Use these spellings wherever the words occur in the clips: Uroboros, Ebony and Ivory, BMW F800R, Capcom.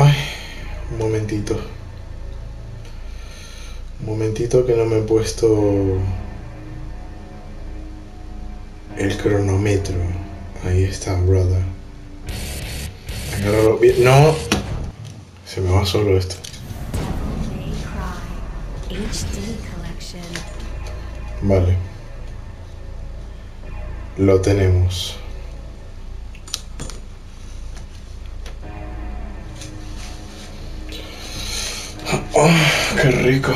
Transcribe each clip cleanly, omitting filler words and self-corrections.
Ay, un momentito. Un momentito que no me he puesto el cronómetro. Ahí está, brother. Agárralo bien. ¡No! Se me va solo esto. Vale. Lo tenemos. Oh, ¡qué rico!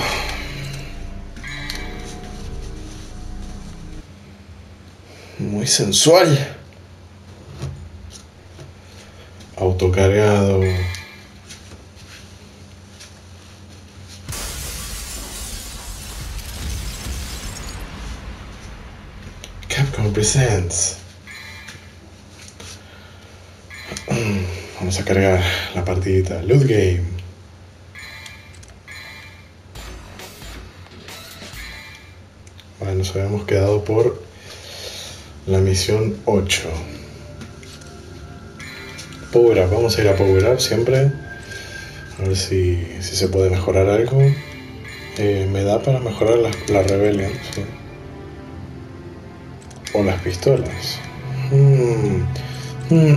Muy sensual. Autocargado. Capcom presents. Vamos a cargar la partidita. Loot game. Vale, nos habíamos quedado por la misión 8. Power Up, vamos a ir a Power Up siempre. A ver si se puede mejorar algo. Me da para mejorar la Rebellion, ¿sí? O las pistolas.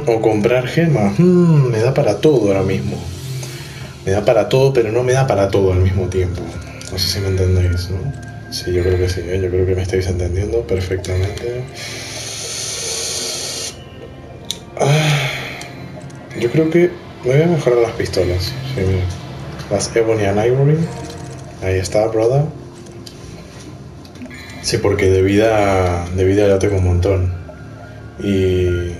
O comprar gemas. Me da para todo ahora mismo. Me da para todo, pero no me da para todo al mismo tiempo. No sé si me entendéis, ¿no? Sí, yo creo que sí, ¿eh? Yo creo que me estáis entendiendo perfectamente. Yo creo que me voy a mejorar las pistolas. Sí, mira. Las Ebony and Ivory. Ahí está, brother. Sí, porque de vida ya tengo un montón. Y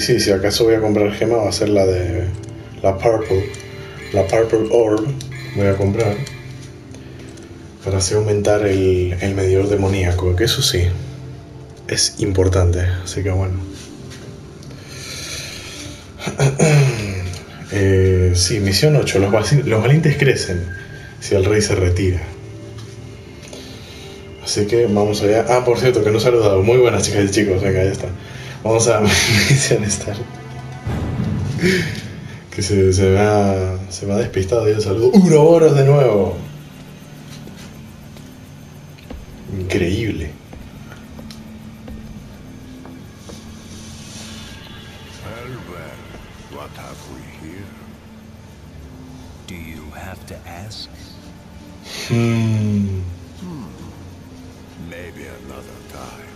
sí, si acaso voy a comprar gema, va a ser la de la Purple. La Purple Orb voy a comprar. Para así aumentar el medidor demoníaco, que eso sí, es importante, así que bueno. Sí, misión 8, los valientes crecen si el rey se retira. Así que vamos allá. Ah, por cierto, que no he saludado. Muy buenas chicas y chicos, venga, ya está. Vamos a misión Star. Que se me ha despistado y el saludo. ¡Uroboros de nuevo! Increíble. Well, well, what have we here? Do you have to ask? Maybe another time.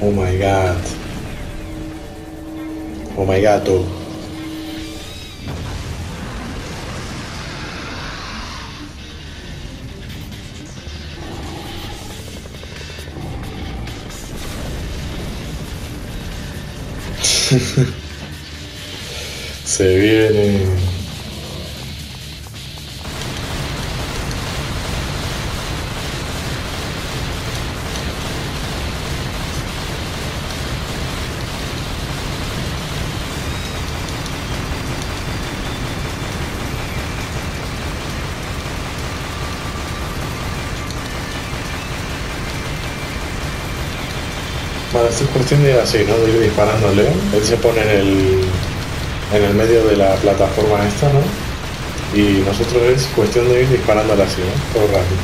Oh my God. Oh my gato. Se viene. Vale, esto es cuestión de ir así, ¿no? De ir disparándole. Él se pone en el medio de la plataforma esta, ¿no? Y nosotros es cuestión de ir disparándole así, ¿no? Todo rápido.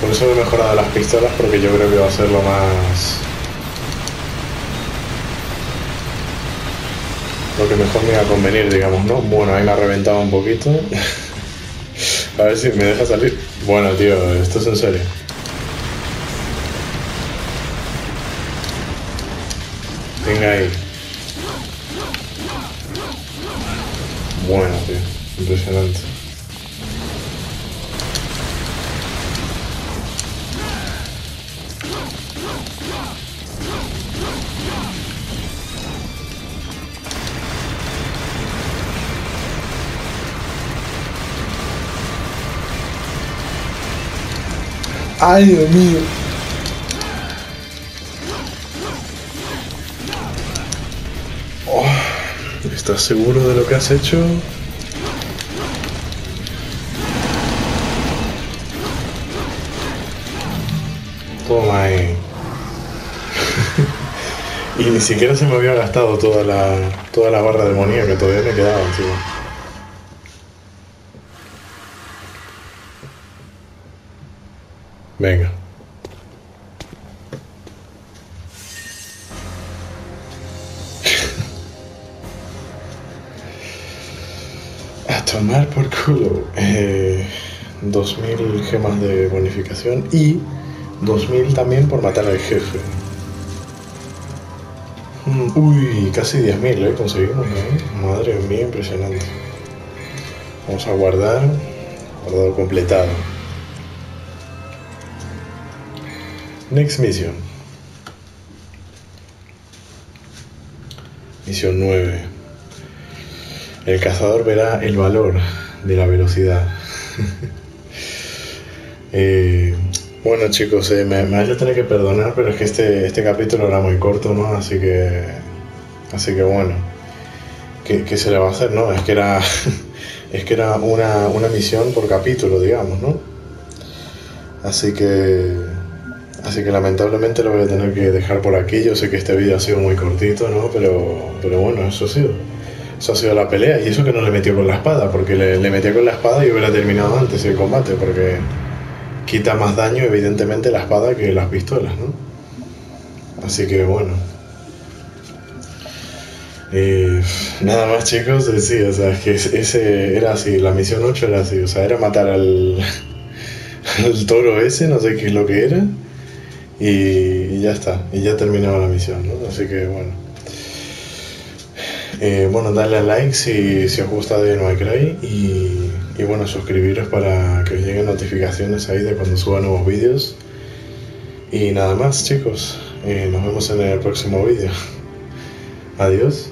Por eso he mejorado las pistolas, porque yo creo que va a ser lo más... lo que mejor me va a convenir, digamos, ¿no? Bueno, ahí me ha reventado un poquito. A ver si me deja salir. Bueno, tío, esto es en serio. Venga ahí. Bueno, tío, impresionante. ¡Ay, Dios mío! ¿Estás seguro de lo que has hecho? Toma ahí. Y ni siquiera se me había gastado toda la barra demoníaca que todavía me quedaba encima. Venga. A tomar por culo. 2000 gemas de bonificación y 2000 también por matar al jefe. Uy, casi 10.000, conseguimos, Madre mía, impresionante. Vamos a guardar. Guardado completado. Next mission. Misión 9. El cazador verá el valor de la velocidad. Bueno chicos, me vais a tener que perdonar, pero es que este capítulo era muy corto, ¿no? Así que bueno, ¿qué se le va a hacer, no? Es que era, una misión por capítulo, digamos, ¿no? Así que lamentablemente lo voy a tener que dejar por aquí. Yo sé que este vídeo ha sido muy cortito, ¿no? Pero bueno, eso ha sido la pelea, y eso que no le metió con la espada, porque le metió con la espada y hubiera terminado antes el combate, porque quita más daño evidentemente la espada que las pistolas, ¿no? Así que bueno, nada más chicos. Sí, o sea, es que ese era así, la misión 8 era así, o sea, era matar al toro ese, no sé qué es lo que era, y ya está, y ya terminaba la misión, ¿no? Así que bueno, darle a like si os gusta de No Hay Cry, y bueno, suscribiros para que os lleguen notificaciones ahí de cuando suba nuevos vídeos. Y nada más chicos, nos vemos en el próximo vídeo. Adiós.